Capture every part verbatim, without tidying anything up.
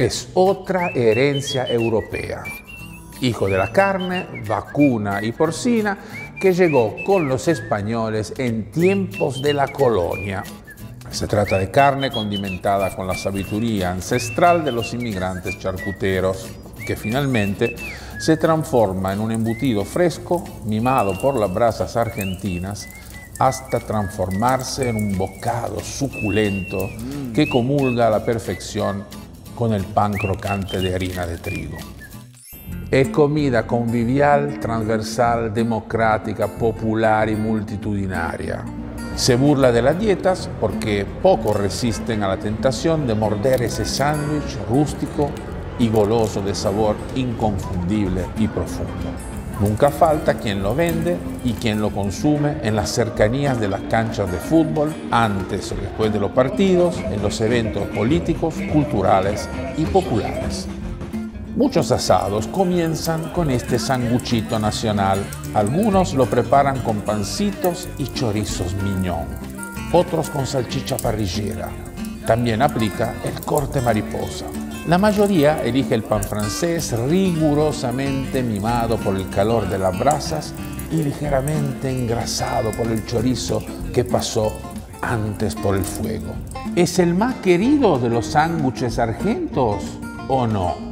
es otra herencia europea, hijo de la carne, vacuna y porcina, que llegó con los españoles en tiempos de la colonia. Se trata de carne condimentada con la sabiduría ancestral de los inmigrantes charcuteros, que finalmente se transforma en un embutido fresco, mimado por las brasas argentinas, hasta transformarse en un bocado suculento que comulga a la perfección con el pan crocante de harina de trigo. È comida convivial, transversal, democrática, popular y multitudinaria. Se burla de las dietas porque pocos resisten a la tentación de morder ese sándwich rústico y goloso de sabor inconfundible y profundo. Nunca falta quien lo vende y quien lo consume en las cercanías de las canchas de fútbol, antes o después de los partidos, en los eventos políticos, culturales y populares. Muchos asados comienzan con este sanguchito nacional. Algunos lo preparan con pancitos y chorizos miñón, otros con salchicha parrillera. También aplica el corte mariposa. La mayoría elige el pan francés, rigurosamente mimado por el calor de las brasas y ligeramente engrasado por el chorizo que pasó antes por el fuego. ¿Es el más querido de los sándwiches argentos o no?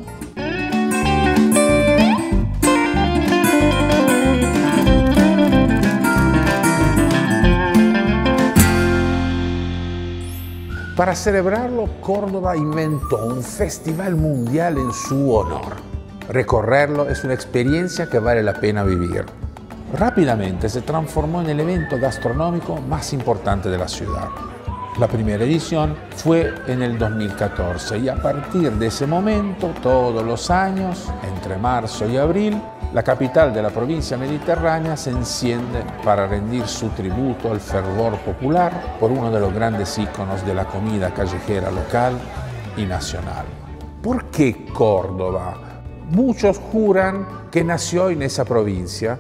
Para celebrarlo, Córdoba inventó un festival mundial en su honor. Recorrerlo es una experiencia que vale la pena vivir. Rápidamente se transformó en el evento gastronómico más importante de la ciudad. La primera edición fue en el dos mil catorce y a partir de ese momento, todos los años, entre marzo y abril, la capital de la provincia mediterránea se enciende para rendir su tributo al fervor popular por uno de los grandes íconos de la comida callejera local y nacional. ¿Por qué Córdoba? Muchos juran que nació en esa provincia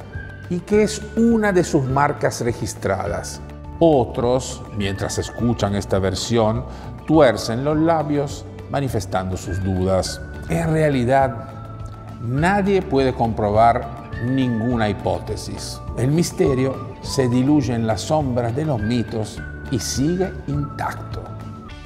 y que es una de sus marcas registradas. Otros, mientras escuchan esta versión, tuercen los labios manifestando sus dudas. En realidad, nadie puede comprobar ninguna hipótesis. El misterio se diluye en las sombras de los mitos y sigue intacto.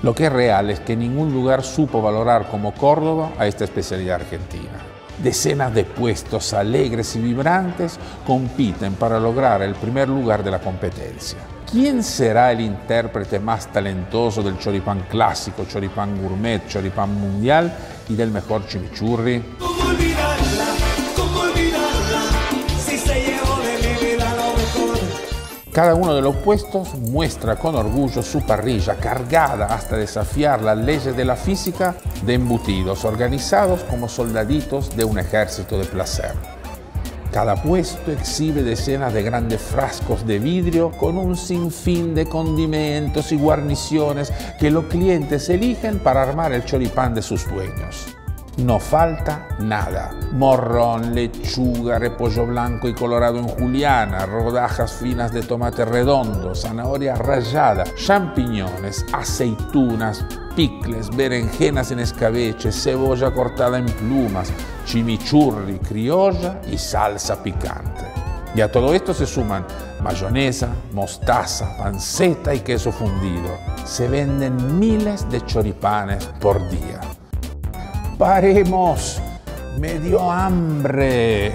Lo que es real es que ningún lugar supo valorar como Córdoba a esta especialidad argentina. Decenas de puestos alegres y vibrantes compiten para lograr el primer lugar de la competencia. ¿Quién será el intérprete más talentoso del choripán clásico, choripán gourmet, choripán mundial y del mejor chimichurri? Cada uno de los puestos muestra con orgullo su parrilla cargada hasta desafiar las leyes de la física de embutidos organizados como soldaditos de un ejército de placer. Cada puesto exhibe decenas de grandes frascos de vidrio con un sinfín de condimentos y guarniciones que los clientes eligen para armar el choripán de sus sueños. No falta nada. Morrón, lechuga, repollo blanco y colorado en juliana, rodajas finas de tomate redondo, zanahoria rallada, champiñones, aceitunas, picles, berenjenas en escabeche, cebolla cortada en plumas, chimichurri, criolla y salsa picante. Y a todo esto se suman mayonesa, mostaza, panceta y queso fundido. Se venden miles de choripanes por día. ¡Paremos! ¡Me dio hambre!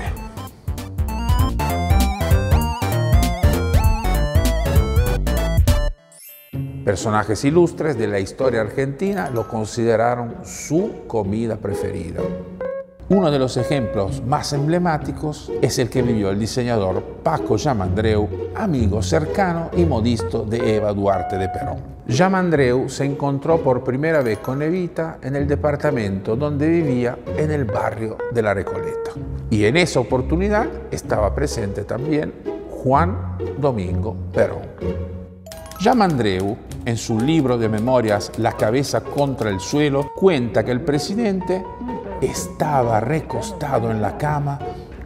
Personajes ilustres de la historia argentina lo consideraron su comida preferida. Uno de los ejemplos más emblemáticos es el que vivió el diseñador Paco Giamandreu, amigo cercano y modisto de Eva Duarte de Perón. Giamandreu se encontró por primera vez con Evita en el departamento donde vivía en el barrio de La Recoleta. Y en esa oportunidad estaba presente también Juan Domingo Perón. Giamandreu, en su libro de memorias La cabeza contra el suelo, cuenta que el presidente estaba recostado en la cama,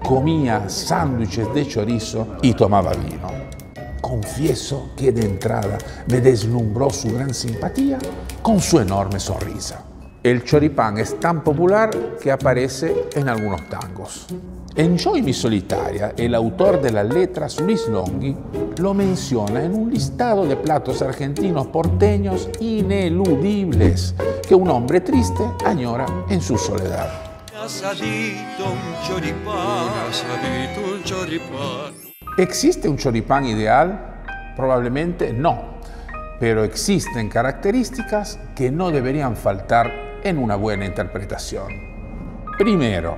comía sándwiches de chorizo y tomaba vino. Confieso que de entrada me deslumbró su gran simpatía con su enorme sonrisa. El choripán es tan popular que aparece en algunos tangos. En Enjoy Mi Solitaria, el autor de las letras, Luis Longhi, lo menciona en un listado de platos argentinos porteños ineludibles que un hombre triste añora en su soledad. ¿Existe un choripán ideal? Probablemente no, pero existen características que no deberían faltar en una buena interpretación. Primero,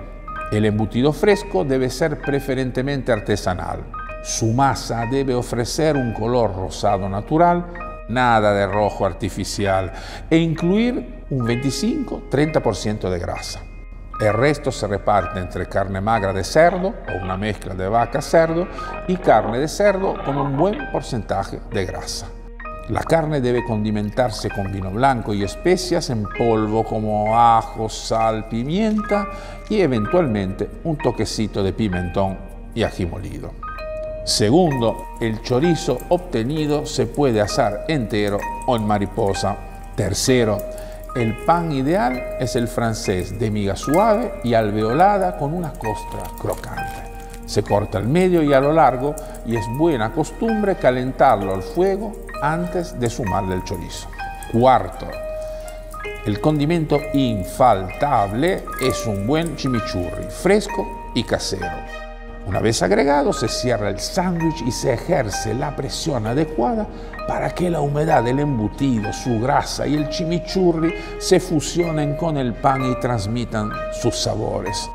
el embutido fresco debe ser preferentemente artesanal. Su masa debe ofrecer un color rosado natural, nada de rojo artificial, e incluir un veinticinco a treinta por ciento de grasa. El resto se reparte entre carne magra de cerdo o una mezcla de vaca-cerdo y carne de cerdo con un buen porcentaje de grasa. La carne debe condimentarse con vino blanco y especias en polvo como ajo, sal, pimienta y eventualmente un toquecito de pimentón y ají molido. Segundo, el chorizo obtenido se puede asar entero o en mariposa. Tercero, el pan ideal es el francés de miga suave y alveolada con una costra crocante. Se corta al medio y a lo largo y es buena costumbre calentarlo al fuego antes de sumarle el chorizo. Cuarto, el condimento infaltable es un buen chimichurri, fresco y casero. Una vez agregado, se cierra el sándwich y se ejerce la presión adecuada para que la humedad del embutido, su grasa y el chimichurri se fusionen con el pan y transmitan sus sabores.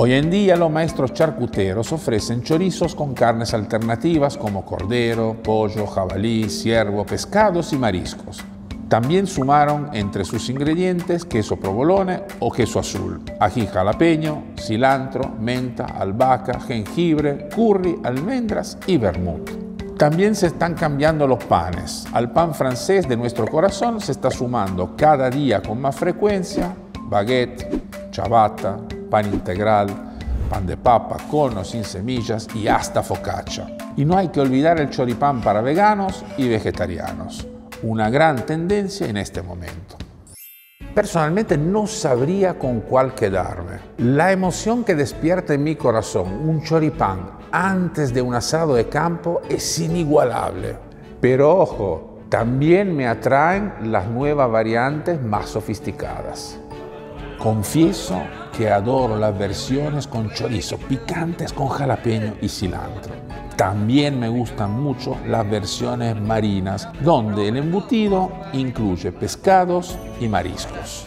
Hoy en día los maestros charcuteros ofrecen chorizos con carnes alternativas como cordero, pollo, jabalí, ciervo, pescados y mariscos. También sumaron entre sus ingredientes queso provolone o queso azul, ají jalapeño, cilantro, menta, albahaca, jengibre, curry, almendras y vermut. También se están cambiando los panes. Al pan francés de nuestro corazón se está sumando cada día con más frecuencia baguette, ciabatta, pan integral, pan de papa, cono sin semillas y hasta focaccia. Y no hay que olvidar el choripán para veganos y vegetarianos, una gran tendencia en este momento. Personalmente no sabría con cuál quedarme. La emoción que despierta en mi corazón un choripán antes de un asado de campo es inigualable. Pero ojo, también me atraen las nuevas variantes más sofisticadas. Confieso que adoro las versiones con chorizo, picantes con jalapeño y cilantro. También me gustan mucho las versiones marinas, donde el embutido incluye pescados y mariscos.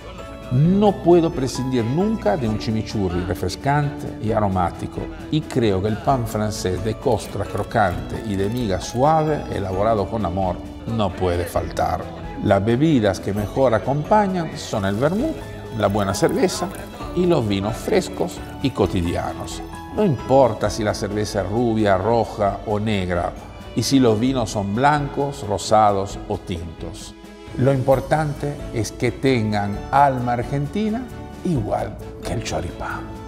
No puedo prescindir nunca de un chimichurri refrescante y aromático, y creo que el pan francés de costra crocante y de miga suave, elaborado con amor, no puede faltar. Las bebidas que mejor acompañan son el vermut, la buena cerveza y los vinos frescos y cotidianos. No importa si la cerveza es rubia, roja o negra, y si los vinos son blancos, rosados o tintos. Lo importante es que tengan alma argentina igual que el choripán.